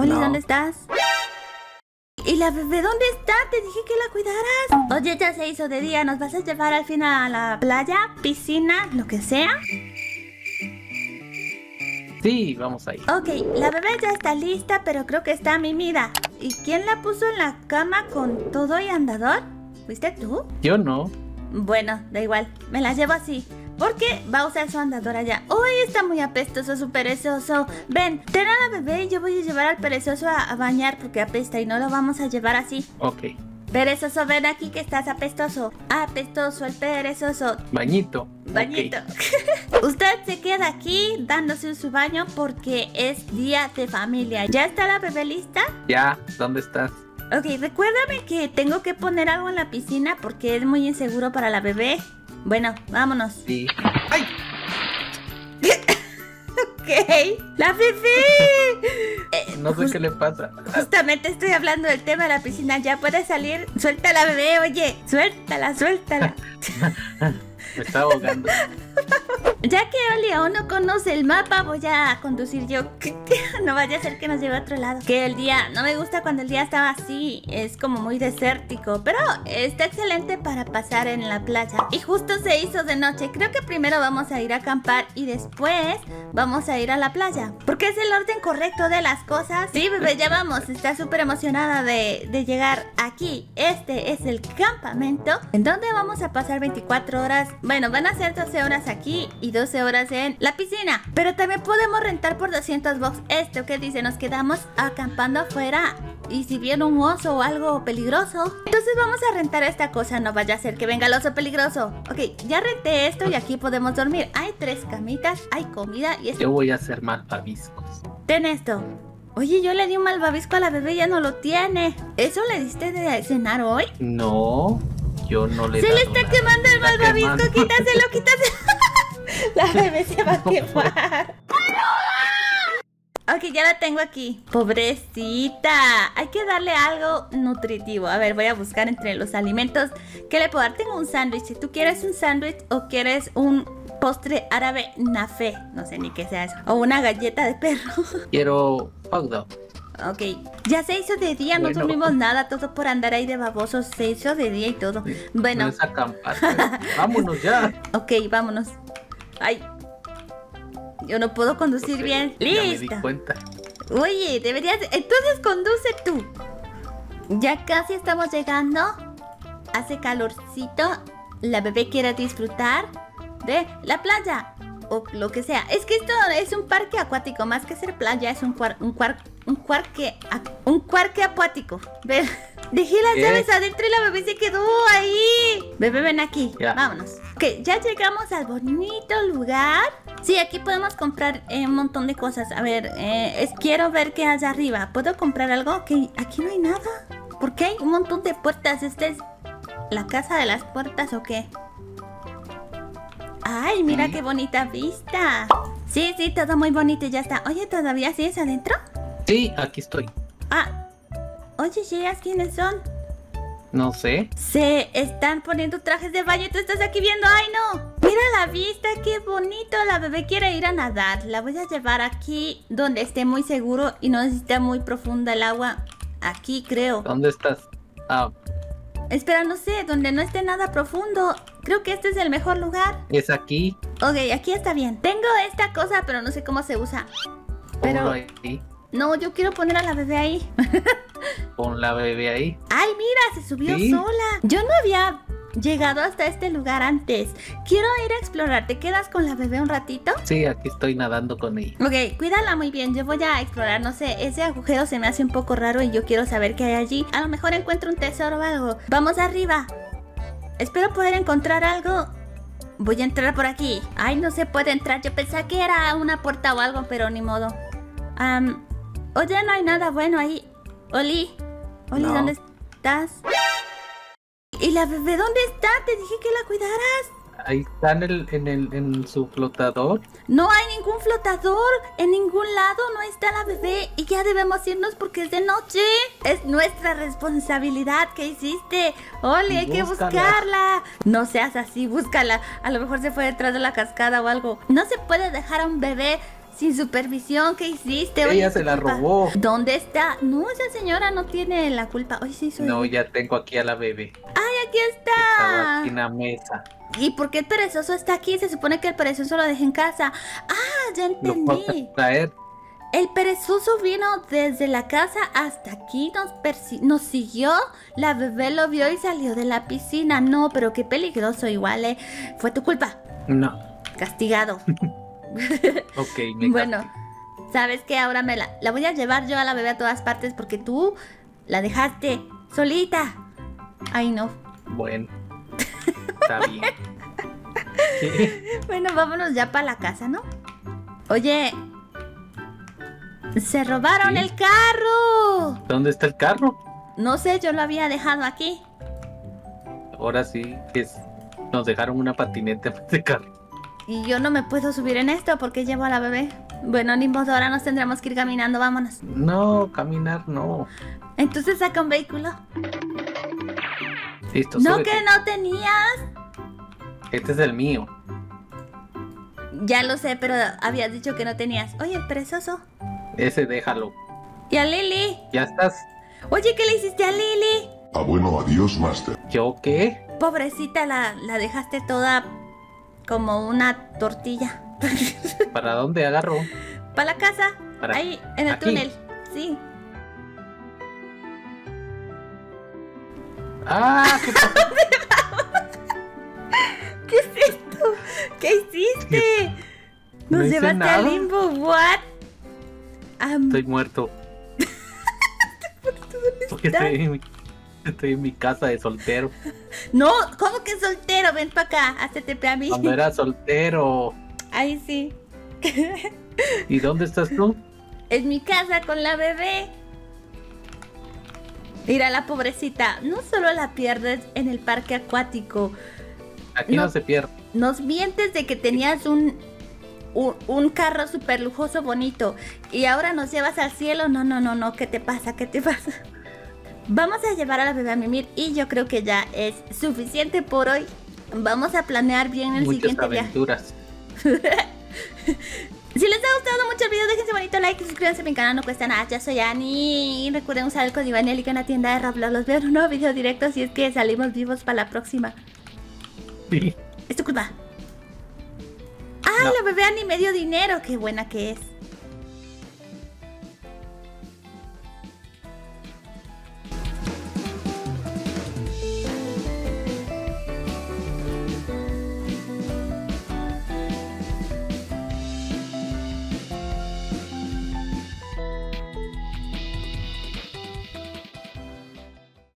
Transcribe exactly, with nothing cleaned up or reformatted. Oli, no. ¿Dónde estás? ¿Y la bebé dónde está? Te dije que la cuidaras. Oye, ya se hizo de día. ¿Nos vas a llevar al fin a la playa, piscina, lo que sea? Sí, vamos ahí. Ok, la bebé ya está lista, pero creo que está mimida. ¿Y quién la puso en la cama con todo y andador? ¿Fuiste tú? Yo no. Bueno, da igual, me la llevo así. Porque va a usar su andador allá. Uy, está muy apestoso, su perezoso. Ven, ten a la bebé y yo voy a llevar al perezoso a, a bañar porque apesta y no lo vamos a llevar así. Ok. Perezoso, ven aquí que estás apestoso. Apestoso el perezoso. Bañito. Bañito. Okay. Usted se queda aquí dándose su baño porque es día de familia. ¿Ya está la bebé lista? Ya, ¿dónde estás? Ok, recuérdame que tengo que poner algo en la piscina porque es muy inseguro para la bebé. Bueno, vámonos. Sí. ¡Ay! Ok. ¡La bebé! Eh, no sé qué le pasa. Justamente estoy hablando del tema de la piscina. ¿Ya puede salir? Suéltala, bebé, oye. Suéltala, suéltala. Me está ahogando. Ya que Oli aún no conoce el mapa, voy a conducir yo. No vaya a ser que nos lleve a otro lado. Que el día, no me gusta cuando el día estaba así. Es como muy desértico, pero está excelente para pasar en la playa. Y justo se hizo de noche. Creo que primero vamos a ir a acampar y después vamos a ir a la playa, porque es el orden correcto de las cosas. Sí, bebé, ya vamos. Está súper emocionada de, de llegar aquí. Este es el campamento en donde vamos a pasar veinticuatro horas. Bueno, van a ser doce horas aquí y doce horas en la piscina. Pero también podemos rentar por doscientos bucks esto que dice, nos quedamos acampando afuera. Y si viene un oso o algo peligroso, entonces vamos a rentar esta cosa. No vaya a ser que venga el oso peligroso. Ok, ya renté esto y aquí podemos dormir. Hay tres camitas, hay comida y esto. Yo voy a hacer malvaviscos. Ten esto. Oye, yo le di un malvavisco a la bebé y ya no lo tiene. ¿Eso le diste de cenar hoy? No, yo no le di. Se le está quemando el malvavisco, quítaselo, quítaselo. La bebé se va a quemar. Ok, ya la tengo aquí. Pobrecita. Hay que darle algo nutritivo. A ver, voy a buscar entre los alimentos que le puedo dar. Tengo un sándwich. Si tú quieres un sándwich o quieres un postre árabe nafé, no sé ni qué sea eso, o una galleta de perro. Quiero hot dog. Ok, ya se hizo de día, bueno. No dormimos nada, todo por andar ahí de babosos. Se hizo de día y todo. Bueno, no es acampar, pero... vámonos ya. Ok, vámonos. Ay, yo no puedo conducir okay, bien. ¡Listo! Ya me di cuenta. Oye, deberías... Entonces conduce tú. Ya casi estamos llegando. Hace calorcito. La bebé quiere disfrutar de la playa o lo que sea. Es que esto es un parque acuático. Más que ser playa, es un cuarque... Un cuar, un cuarque un cuarque acuático. Ver, dejé las ¿Qué? llaves adentro y la bebé se quedó ahí. Bebé, ven aquí. Ya. Vámonos. Ok, ya llegamos al bonito lugar. Sí, aquí podemos comprar eh, un montón de cosas. A ver, eh, es, quiero ver qué hay arriba. ¿Puedo comprar algo? Ok, aquí no hay nada. ¿Por qué hay un montón de puertas? ¿Esta es la casa de las puertas o qué? Ay, mira qué bonita vista. Sí, sí, todo muy bonito y ya está. Oye, ¿todavía sigues adentro? Sí, aquí estoy. Ah, oye, chicas, ¿quiénes son? No sé. Se están poniendo trajes de baño y tú estás aquí viendo. ¡Ay, no! Mira la vista, qué bonito. La bebé quiere ir a nadar. La voy a llevar aquí donde esté muy seguro y no esté muy profunda el agua. Aquí, creo. ¿Dónde estás? Ah. Espera, no sé, donde no esté nada profundo. Creo que este es el mejor lugar. ¿Es aquí? Ok, aquí está bien. Tengo esta cosa, pero no sé cómo se usa. Pero... ¿Aquí? No, yo quiero poner a la bebé ahí. Pon la bebé ahí. Ay, mira, se subió ¿Sí? sola. Yo no había llegado hasta este lugar antes. Quiero ir a explorar. ¿Te quedas con la bebé un ratito? Sí, aquí estoy nadando con ella. Ok, cuídala muy bien. Yo voy a explorar, no sé, ese agujero se me hace un poco raro y yo quiero saber qué hay allí. A lo mejor encuentro un tesoro o algo. Vamos arriba. Espero poder encontrar algo. Voy a entrar por aquí. Ay, no se puede entrar. Yo pensaba que era una puerta o algo, pero ni modo. Um, Oye, no hay nada bueno ahí. Oli, Oli, no. ¿Dónde estás? ¿Y la bebé dónde está? Te dije que la cuidaras. Ahí está en, el, en, el, en su flotador. No hay ningún flotador. En ningún lado no está la bebé. Y ya debemos irnos porque es de noche. Es nuestra responsabilidad. ¿Qué hiciste? Oli, hay que buscarla. No seas así, búscala. A lo mejor se fue detrás de la cascada o algo. No se puede dejar a un bebé sin supervisión. ¿Qué hiciste? Oye, ella se la robó. ¿Dónde está? No, esa señora no tiene la culpa. Oye, sí, soy... No, ya tengo aquí a la bebé. ¡Ay, aquí está! Estaba aquí en la mesa. ¿Y por qué el perezoso está aquí? Se supone que el perezoso lo dejé en casa. ¡Ah, ya entendí! Traer. El perezoso vino desde la casa hasta aquí, nos, nos siguió, la bebé lo vio y salió de la piscina. No, pero qué peligroso igual, ¿eh? ¿Fue tu culpa? No. Castigado. Ok, me bueno, castigo. ¿Sabes qué? Ahora me la, la voy a llevar yo a la bebé a todas partes porque tú la dejaste solita. Ay, no. Bueno, está bien. ¿Qué? Bueno, vámonos ya para la casa, ¿no? Oye... ¡Se robaron ¿Sí? el carro! ¿Dónde está el carro? No sé, yo lo había dejado aquí. Ahora sí, que nos dejaron una patineta para este carro. Y yo no me puedo subir en esto porque llevo a la bebé. Bueno, ni modo, ahora nos tendremos que ir caminando, vámonos. No, caminar no. Entonces saca un vehículo. Listo, ¿No súbete. que no tenías? Este es el mío. Ya lo sé, pero habías dicho que no tenías. Oye, el perezoso. Ese déjalo. ¿Y a Lili? Ya estás. Oye, ¿qué le hiciste a Lili? Ah, bueno, adiós, Master. ¿Yo qué? Pobrecita, la, la dejaste toda como una tortilla. ¿Para dónde agarro? Para la casa. ¿Para? Ahí, en el ¿Aquí? túnel. Sí. ¡Ah! ¿Qué, ¿Qué es esto? ¿Qué hiciste? Nos no llevaste al limbo. ¿What? Um... Estoy muerto. Porque estoy en, mi, estoy en mi casa de soltero. No, ¿cómo que soltero? Ven para acá, hazte para mí. Cuando era soltero. Ahí sí. ¿Y dónde estás tú? En mi casa con la bebé. Mira, la pobrecita, no solo la pierdes en el parque acuático. Aquí no, no se pierde. Nos mientes de que tenías un... Un, un carro súper lujoso, bonito. Y ahora nos llevas al cielo. No, no, no, no, ¿qué te pasa? ¿Qué te pasa? Vamos a llevar a la bebé a mimir. Y yo creo que ya es suficiente por hoy. Vamos a planear bien el Muchas siguiente aventuras. viaje. Si les ha gustado mucho el video, déjense bonito like y suscríbanse a mi canal, no cuesta nada. Yo soy Ani y recuerden usar el código Anielica en la tienda de Roblox. Los veo en un nuevo video directo si es que salimos vivos para la próxima. Sí. Es tu culpa. ¡Ah, no. La bebé Ani me dio dinero! ¡Qué buena que es!